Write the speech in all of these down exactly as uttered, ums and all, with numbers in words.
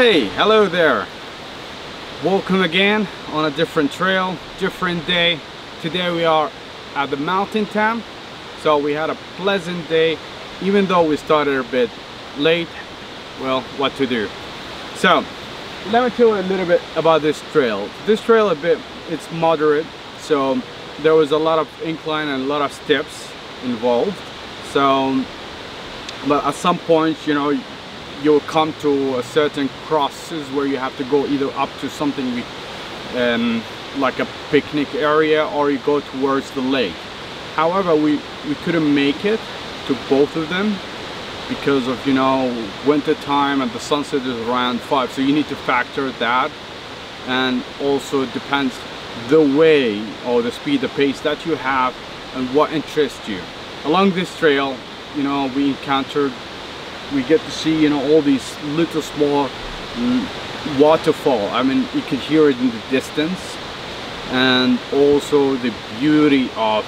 Hey, hello there. Welcome again on a different trail, different day. Today we are at the mountain tam. So we had a pleasant day, even though we started a bit late. Well, what to do. So let me tell you a little bit about this trail. This trail a bit, it's moderate. So there was a lot of incline and a lot of steps involved. So, but at some point, you know, you'll come to a certain crosses where you have to go either up to something with, um, like a picnic area, or you go towards the lake. However, we, we couldn't make it to both of them because of, you know, winter time, and the sunset is around five. So you need to factor that, and also it depends the way or the speed, the pace that you have and what interests you. Along this trail, you know, we encountered we get to see, you know, all these little small waterfall. I mean, you could hear it in the distance, and also the beauty of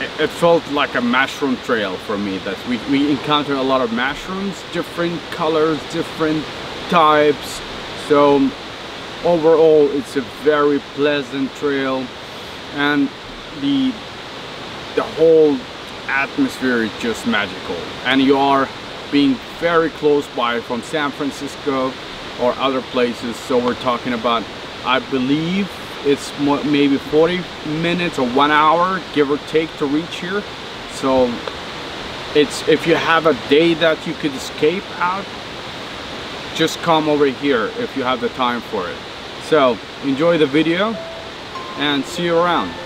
it, it felt like a mushroom trail for me. That we, we encountered a lot of mushrooms, different colors, different types. So overall, it's a very pleasant trail, and the the whole atmosphere is just magical, and you are being very close by from San Francisco or other places. So we're talking about, I believe it's maybe forty minutes or one hour, give or take, to reach here. So it's, if you have a day that you could escape out, just come over here if you have the time for it. So enjoy the video and see you around.